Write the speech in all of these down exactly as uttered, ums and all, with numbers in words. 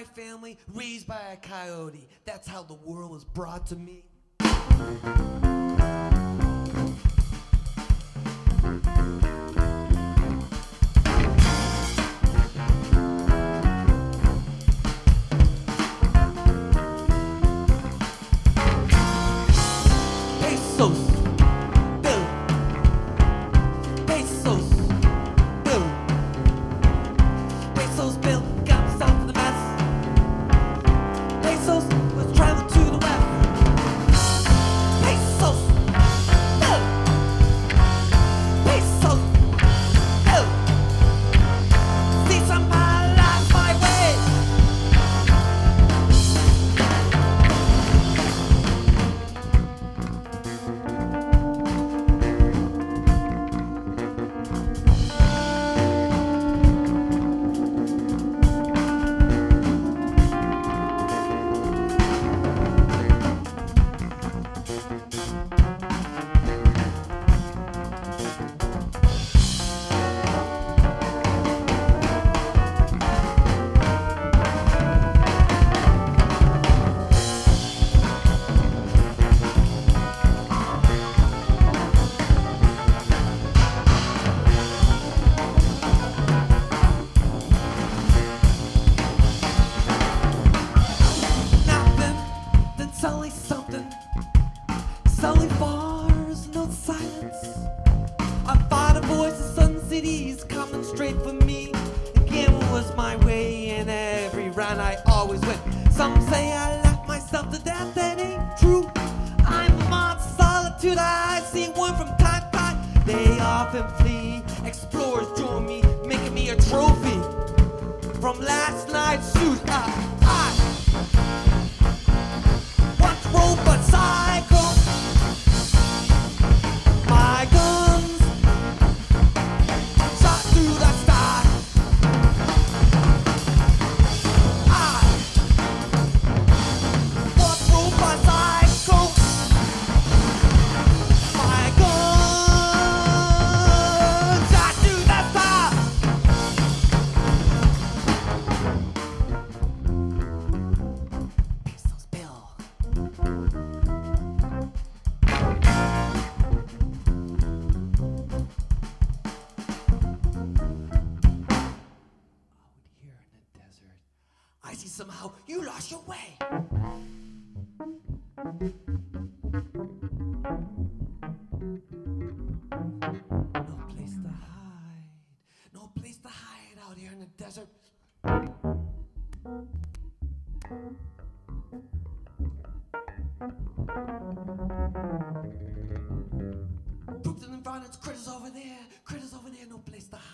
my family, raised by a coyote. That's how the world was brought to me. Somehow you lost your way. No place to hide. No place to hide out here in the desert. Brooklyn and Vaughn, it's critters over there. Critters over there, no place to hide.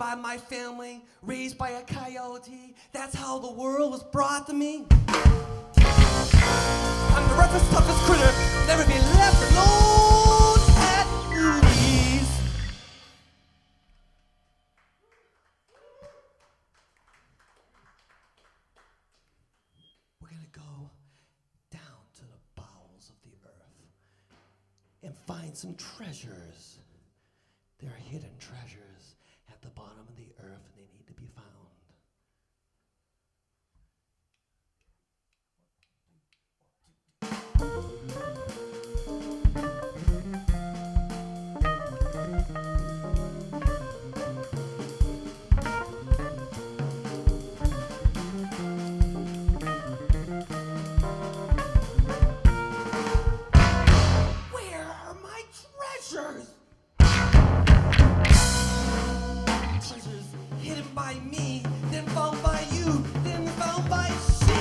by my family, raised by a coyote. That's how the world was brought to me. I'm the roughest, toughest critter, never be left alone at movies. We're gonna go down to the bowels of the earth and find some treasures. There are hidden treasures at the bottom of the earth, and they need to be found. Where are my treasures? Treasures hidden by me, then found by you, then found by she.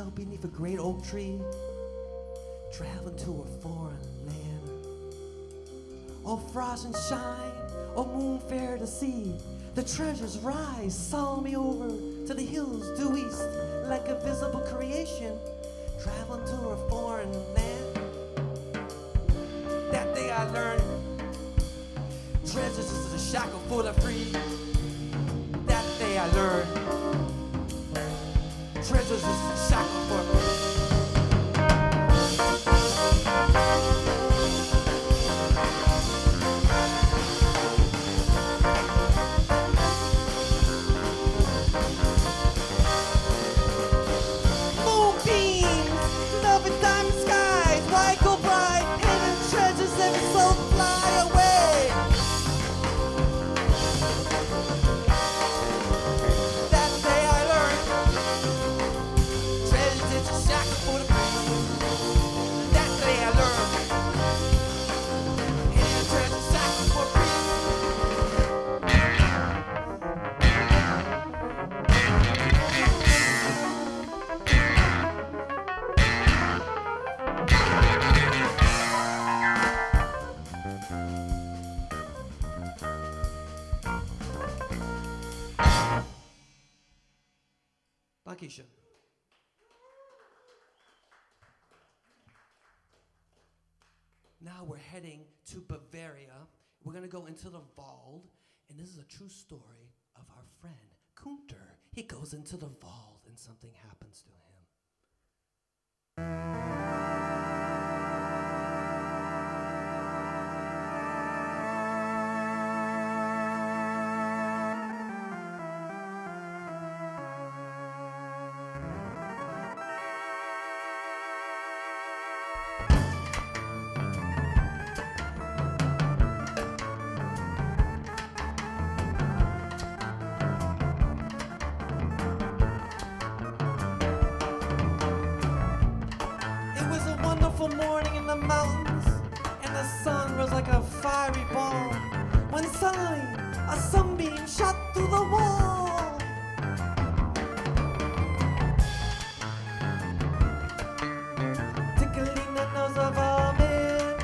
fell beneath a great oak tree, traveling to a foreign land. Oh, frost and shine, oh, moon fair to see, the treasures rise solemnly over to the hills due east, like a visible creation, traveling to a foreign land. That day I learned, treasures is a shackle full of free. That day I learned, treasures is a shackle full of free. Now we're heading to Bavaria. We're going to go into the Wald, and this is a true story of our friend, Guenter. He goes into the Wald, and something happens to him. Morning in the mountains, and the sun rose like a fiery ball, when suddenly a sunbeam shot through the wall. Tickling the nose of a man,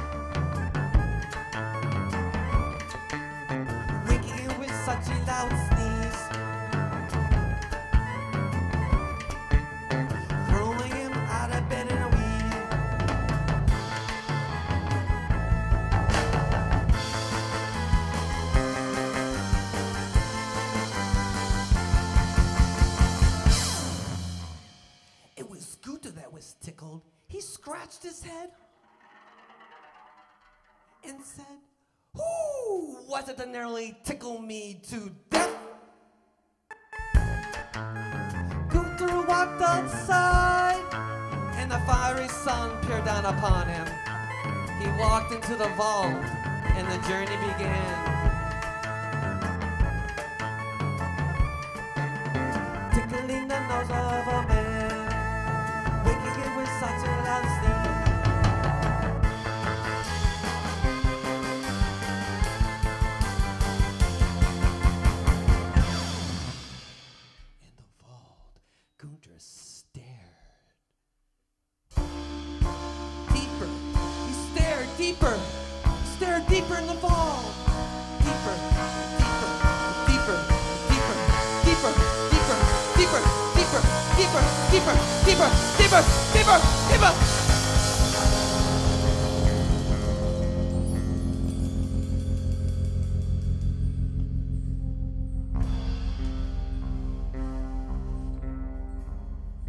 waking him with such a loud sneeze, throwing him out of bed in a his head and said, "Who was it that nearly tickled me to death?" Guenter walked outside, and the fiery sun peered down upon him. He walked into the vault, and the journey began. Tickling the nose of a man, waking him with such a loud sneeze. Deeper, stare deeper in the fall. Deeper, deeper, deeper, deeper, deeper, deeper, deeper, deeper, deeper, deeper, deeper, deeper, deeper, deeper.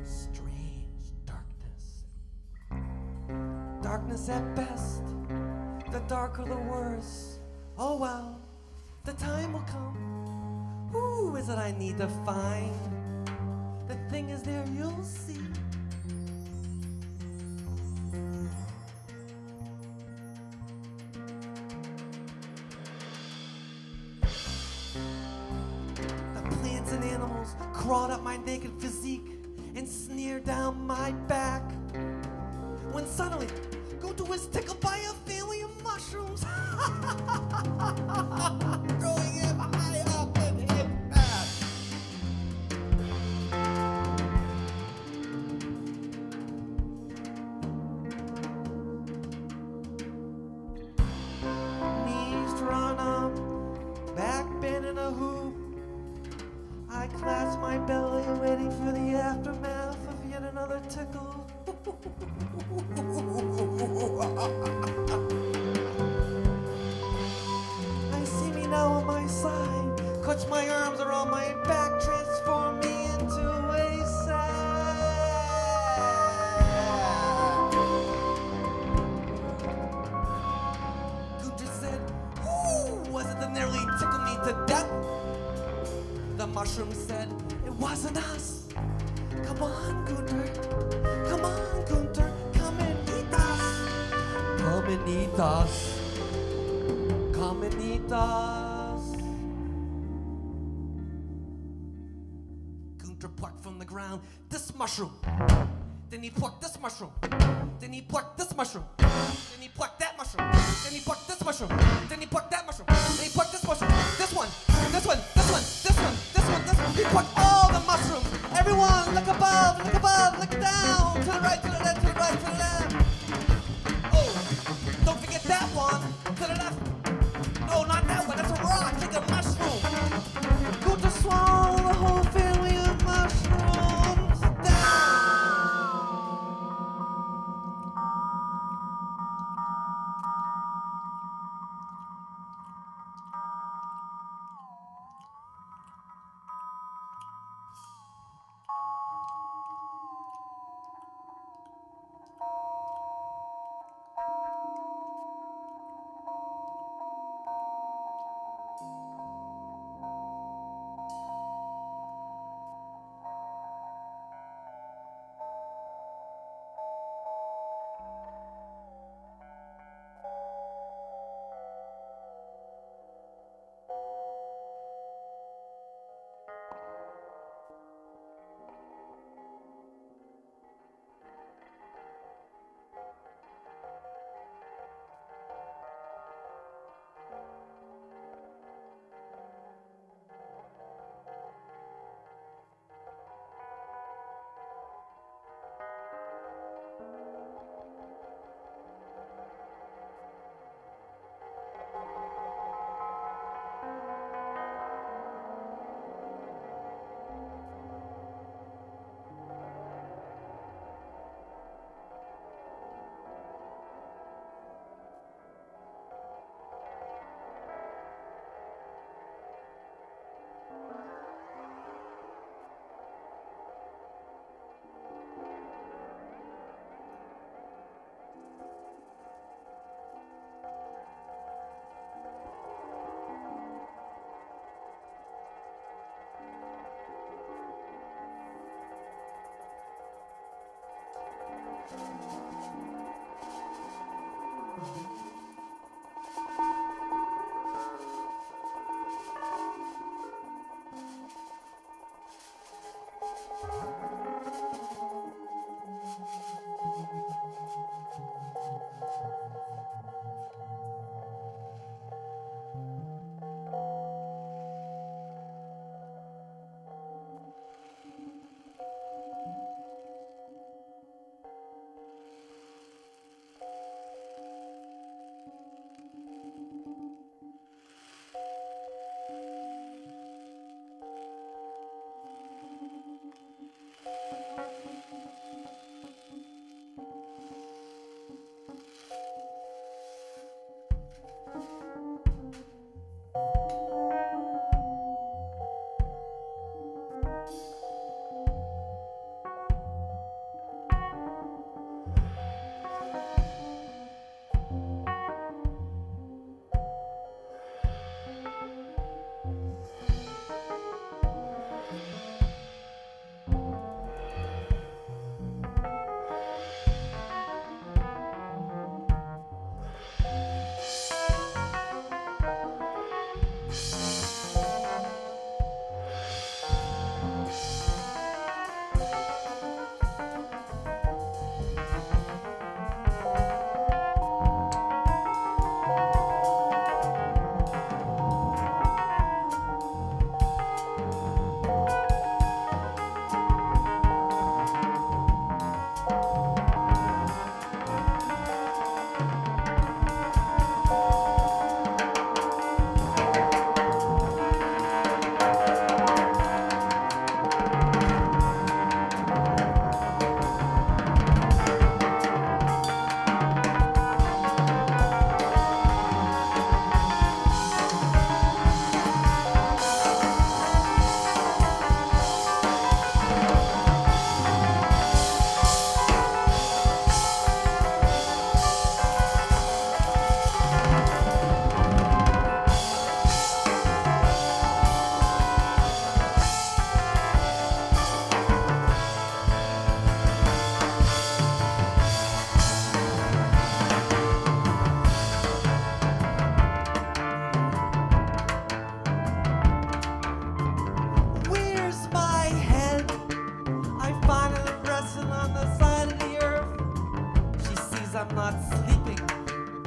Strange darkness. Darkness at best. The darker the worse, oh well, the time will come. Who is it I need to find? The thing is there, you'll see. The plants and animals crawled up my naked physique and sneered down my back, when suddenly Guenter was tickled by a family of mushrooms growing him high up in his path. clasped my belly, waiting for the aftermath of yet another tickle. I see me now on my side, clutch my arms around my back, transform me into a sack. Guenter said, "Ooh, was it that nearly tickled me to death?" The mushroom said, "It wasn't us. Come on, Guenter. Come on, Guenter. Come and eat us. Come and eat us. Come and eat us." Guenter plucked from the ground this mushroom. Then he plucked this mushroom. Then he plucked this mushroom. Then he plucked that mushroom. Then he plucked this mushroom. Then he plucked that mushroom. Then he plucked this mushroom. This one. This one. This one. This one. He plucked all the mushrooms. Everyone, look above, look above, look down. To the right, to the left, to the right, to the left. Oh, don't forget that one. To the left. No, not that one. That's a rock. Take a mushroom. Guenter swallowed the whole family of mushrooms down.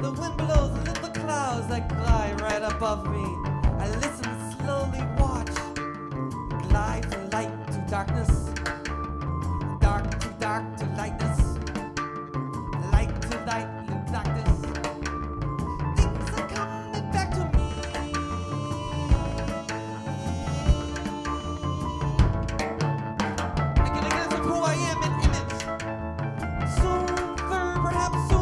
The wind blows little clouds that glide right above me. I listen and slowly watch. Glide from light to darkness. Dark to dark to lightness. Light to light to darkness. Things are coming back to me. I can guess of who I am in image. Soon, third, perhaps soon.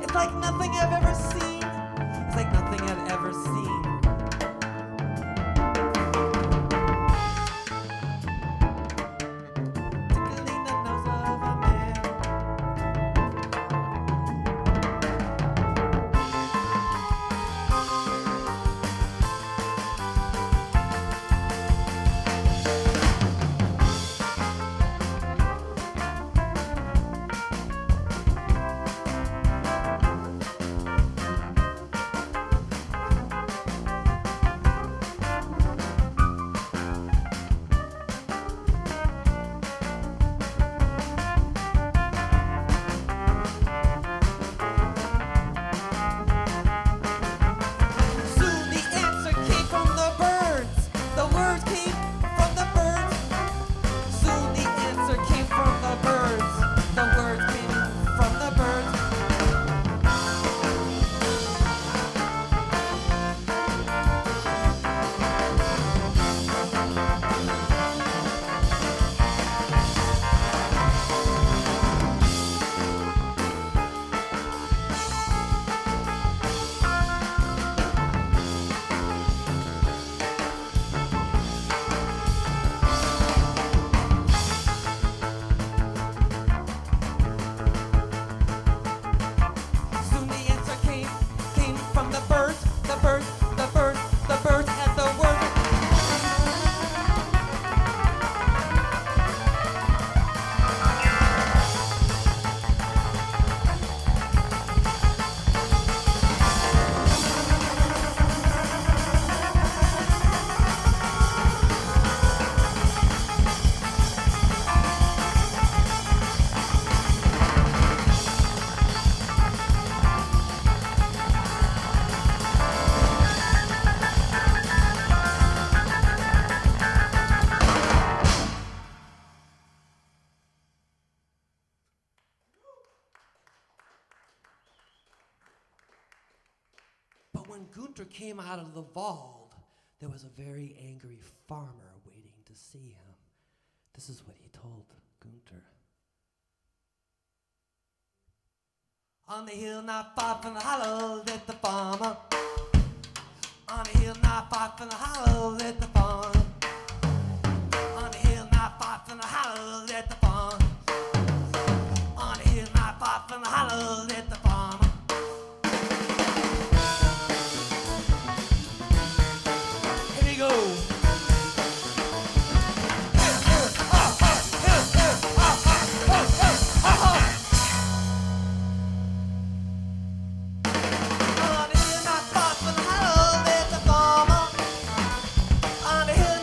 It's like nothing I've ever seen. It's like nothing I've ever seen. Tickling the nose of a man. When Guenter came out of the vault, there was a very angry farmer waiting to see him. This is what he told Guenter. On the hill not far from the hollow lived the farmer. On the hill not far from the hollow lived the farmer. On the hill not far from the hollow lived the farmer. On the hill not far from the hollow lived the farmer. On the hill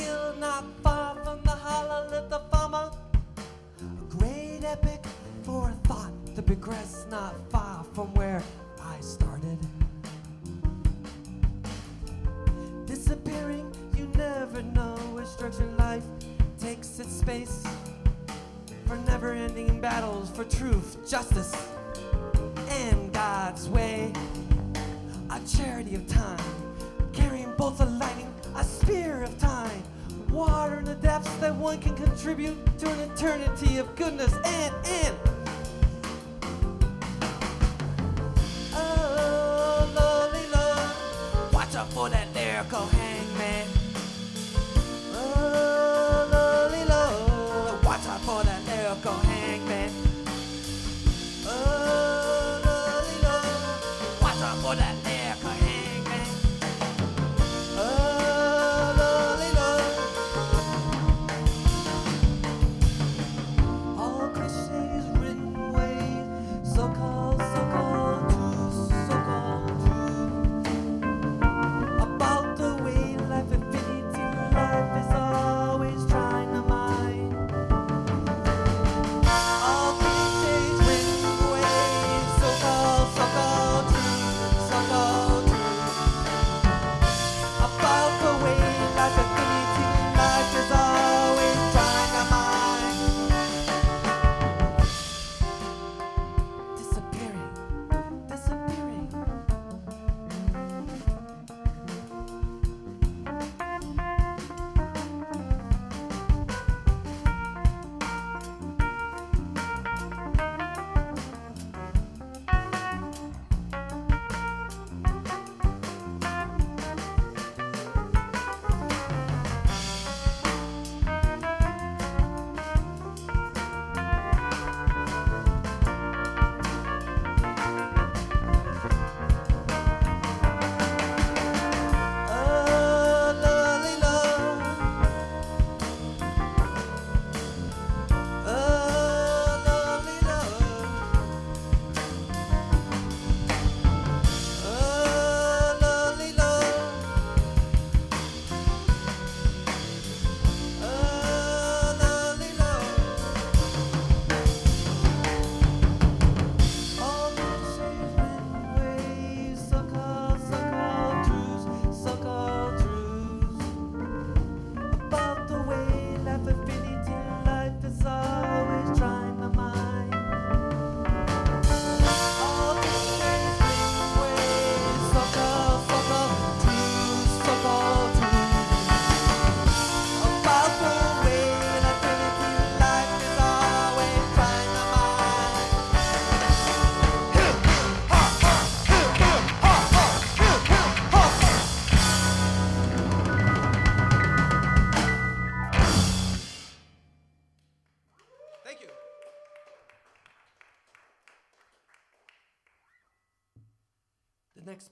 hill not far from the holler of the farmer. A great epic for a thought to progress not far from where I started. Disappearing, you never know which structure life takes its space for never-ending battles for truth, justice, and God's way. A charity of time, carrying bolts of lightning, a spear of time, water in the depths that one can contribute to an eternity of goodness and, and. Oh, lowly love, watch out for that lyrical hangman. Oh, lowly love, watch out for that lyrical hangman. Oh, lowly love, watch out for that lyrical hangman.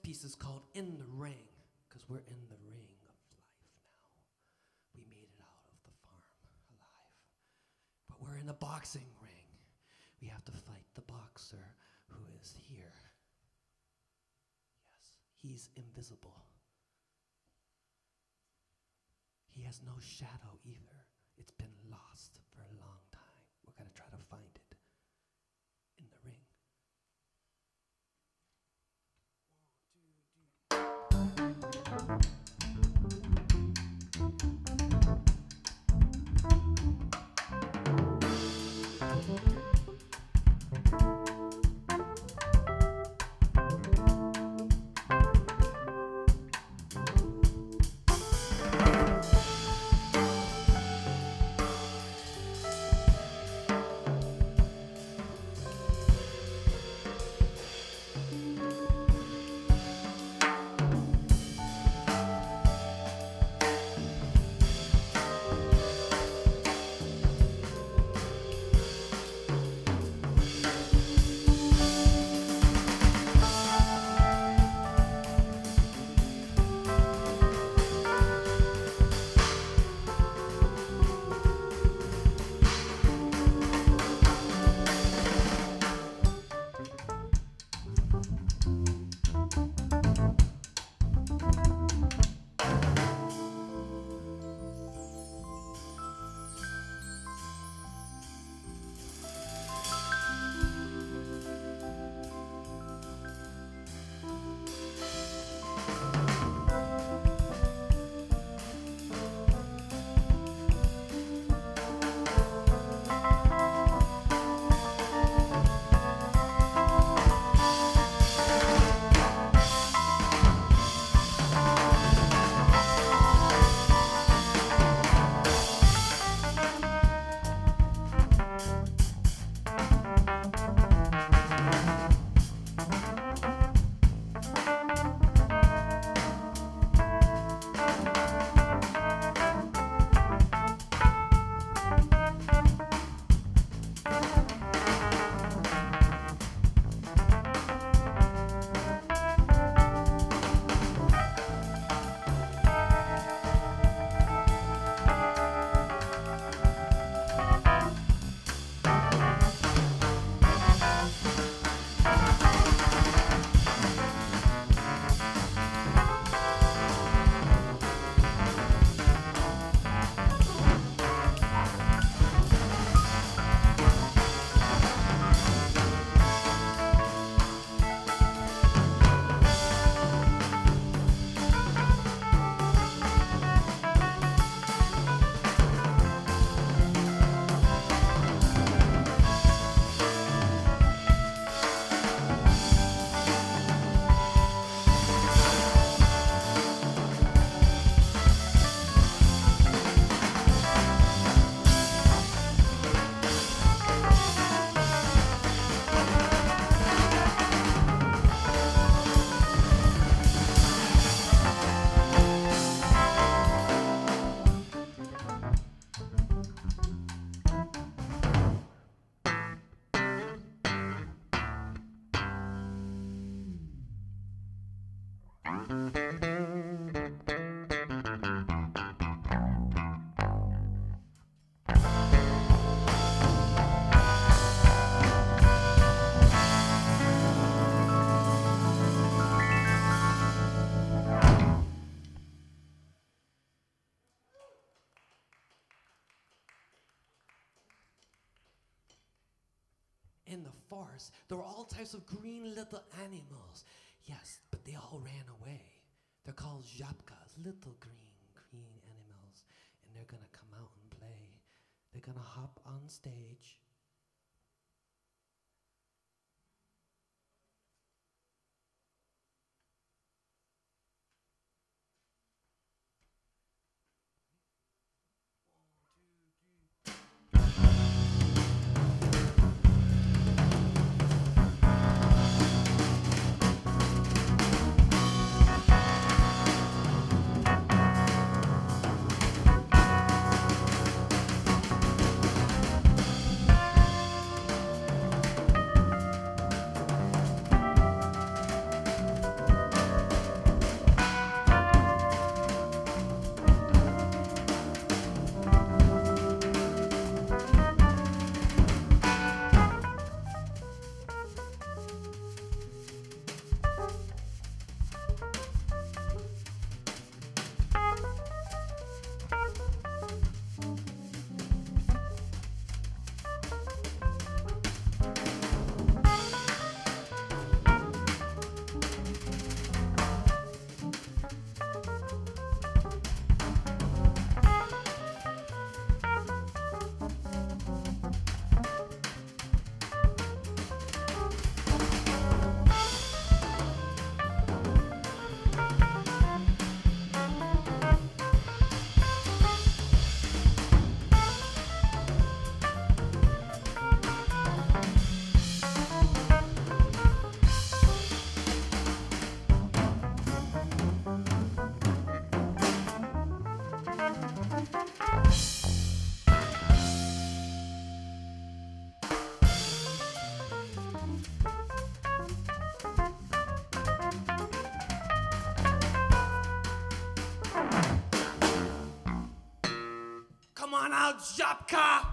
Piece is called In the Ring, because we're in the ring of life now. We made it out of the farm alive, but we're in a boxing ring. We have to fight the boxer who is here. Yes, he's invisible. He has no shadow either. It's been lost for a long time. We're gonna try to find it. in the forest, there were all types of green little animals. Yes, but they all ran away. They're called Zhapkas, little green, green animals. And they're gonna come out and play. They're gonna hop on stage. Come on out, Zhapka!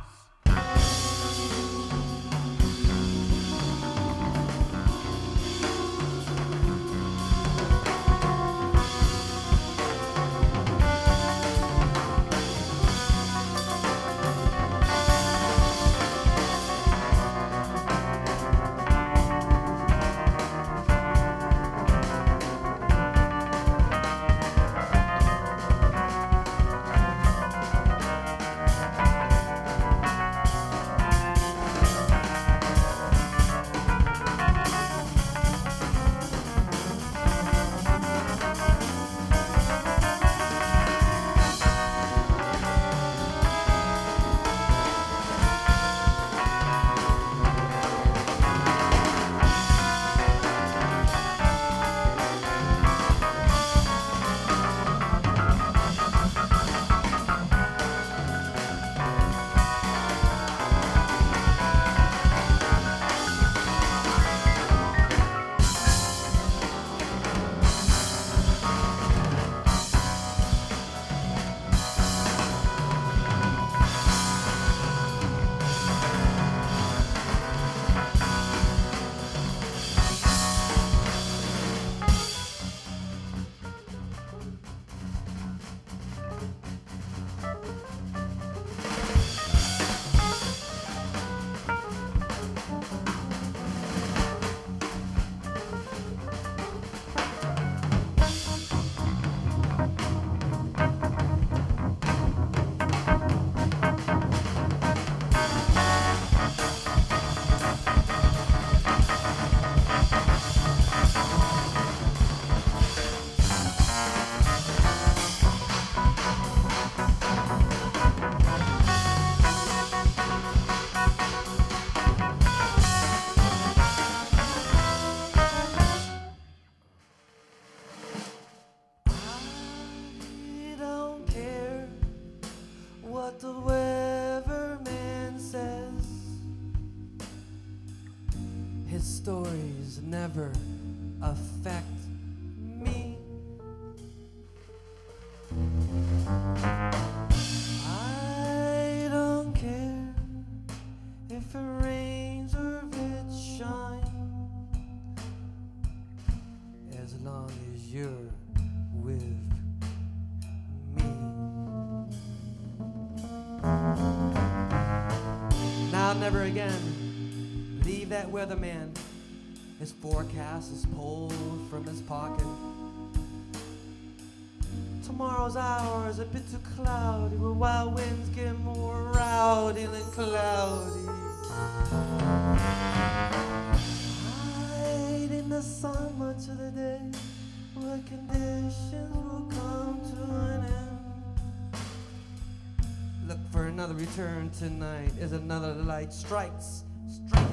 Stories never affect me. I don't care if it rains or if it shines, as long as you're with me. Now, never again. see that weatherman. His forecast is pulled from his pocket. Tomorrow's hour is a bit too cloudy, where wild winds get more rowdy than cloudy. Hide in the sun much of the day, where conditions will come to an end. Look for another return tonight as another light strikes, strikes.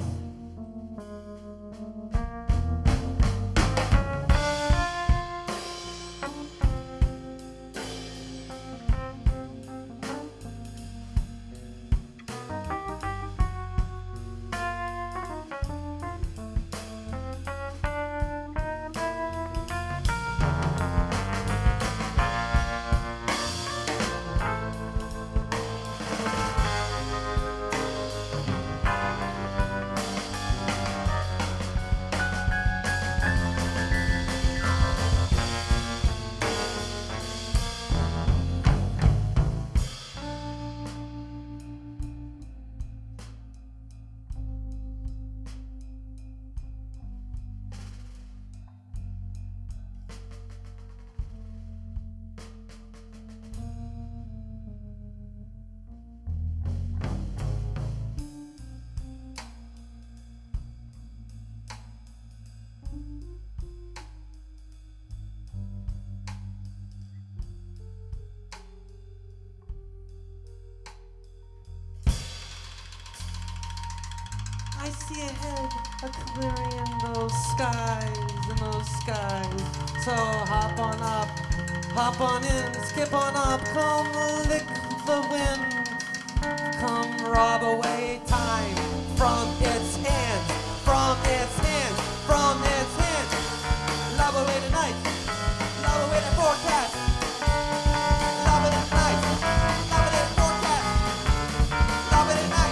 I see ahead a clearing in those skies, in those skies. So hop on up, hop on in, skip on up, come lick the wind. Come rob away time from its hands, from its hands, from its hands. Lob away the night, lob away the forecast. Lob it at night, lob it at forecast. Lob it at night.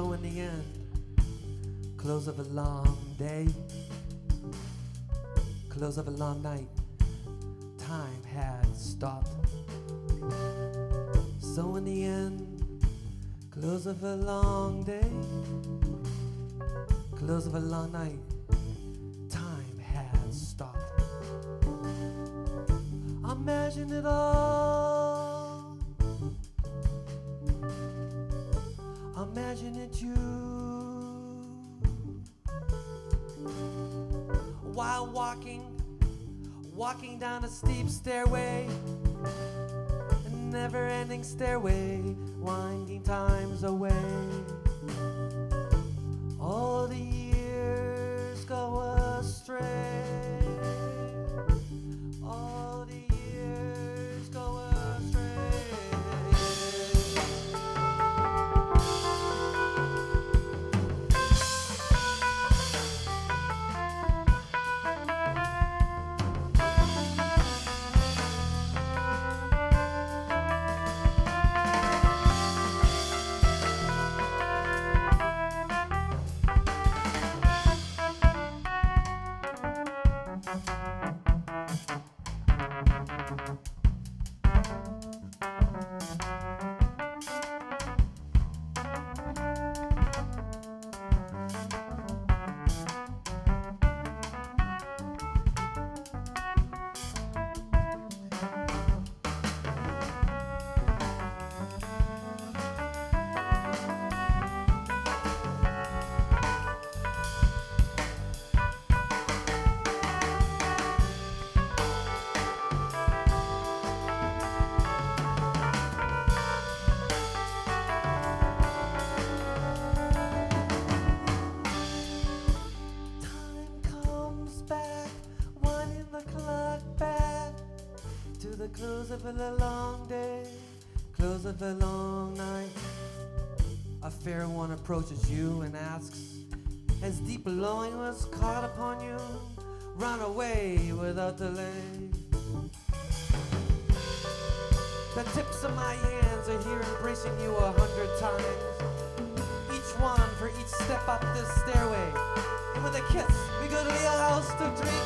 So in the end, close of a long day, close of a long night, time had stopped. So in the end, close of a long day, close of a long night, time had stopped. Imagine it all, imagine it you, while walking Walking down a steep stairway, a never-ending stairway, winding times away. All the years go astray. All the years go astray. Close of a long day, close of a long night. A fair one approaches you and asks, as deep longing was caught upon you, run away without delay. The tips of my hands are here embracing you a hundred times, each one for each step up this stairway. And with a kiss, we go to the house to drink.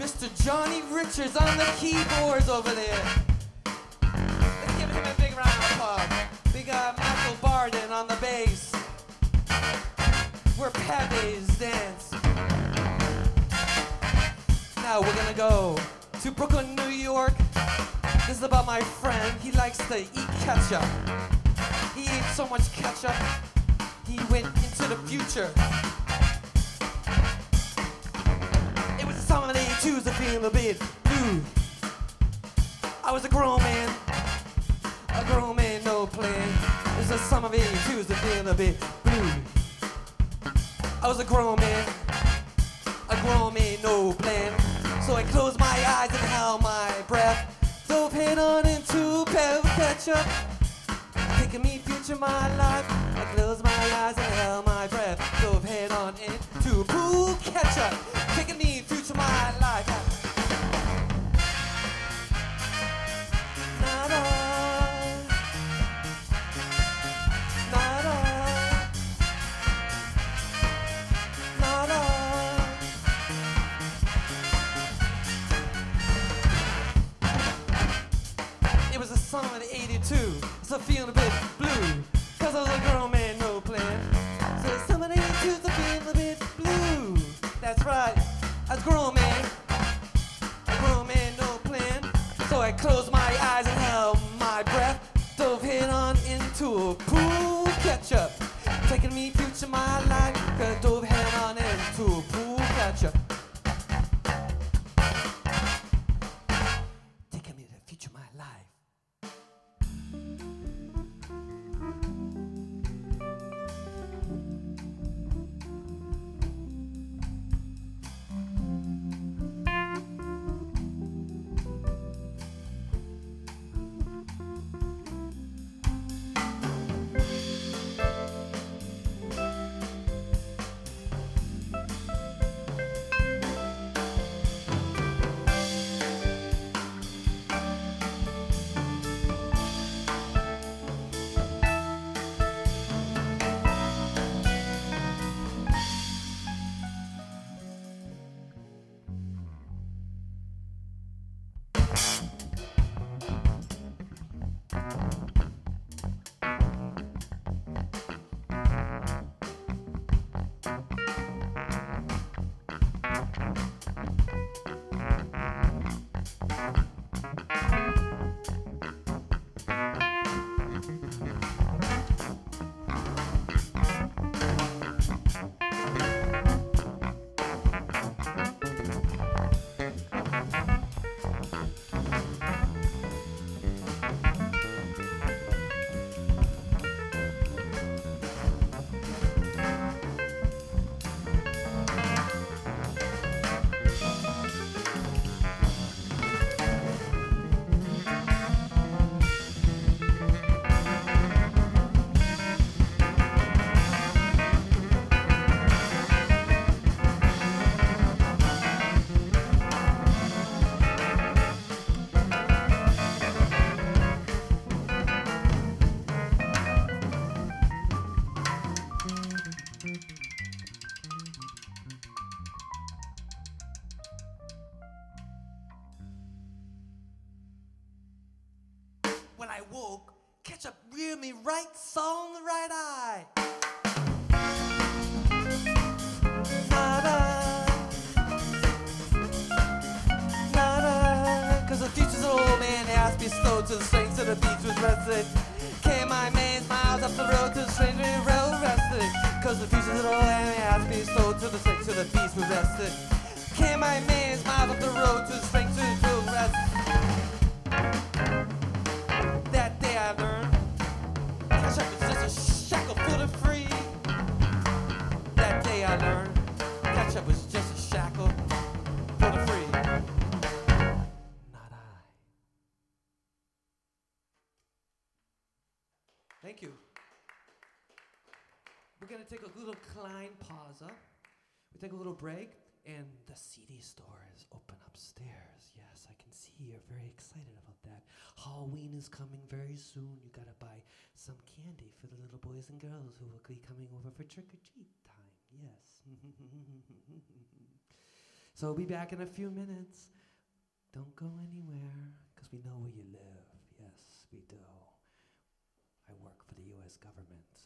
Mister Johnny Richards on the keyboards over there. Let's give him a big round of applause. We got Michael Barden on the bass. We're Pavees Dance. Now we're gonna go to Brooklyn, New York. This is about my friend. He likes to eat ketchup. He ate so much ketchup, he went into the future. It was a summer day, Tuesday, feeling a bit blue. I was a grown man, a grown man, no plan. It was a summer day, Tuesday, feeling a bit blue. I was a grown man, a grown man, no plan. So I closed my eyes and held my breath. Dove head on into Pavees ketchup, taking me future my life. I closed my eyes and held my breath. Dove head on into pool ketchup, taking me future my life. So I'm feeling a bit blue, cause I was a grown man, no plan. So somebody choose to feel a bit blue. That's right, I was a grown man, a grown man, no plan. So I closed my eyes and held my breath. Dove head on into a pool ketchup, taking me future my life. Cause I dove head on into a pool ketchup. When I woke, ketchup reared me right, saw in the right eye. Nada, nada. Cause the future's an old man, he asked me slow to the strings to the beach was restless. Came my man, miles up the road to the strange and rail restless. Cause the future's an old man, he asked me slow to the strings to the beach was restless. Came my man, miles up the road to the strings to the rail restless. Thank you. We're gonna take a little klein pause. We take a little break, and the C D store is open upstairs. Yes, I can see you're very excited about that. Halloween is coming very soon. You gotta buy some candy for the little boys and girls who will be coming over for trick or treat time. Yes. So we'll be back in a few minutes. Don't go anywhere, because we know where you live. Yes, we do. I work for the U S government.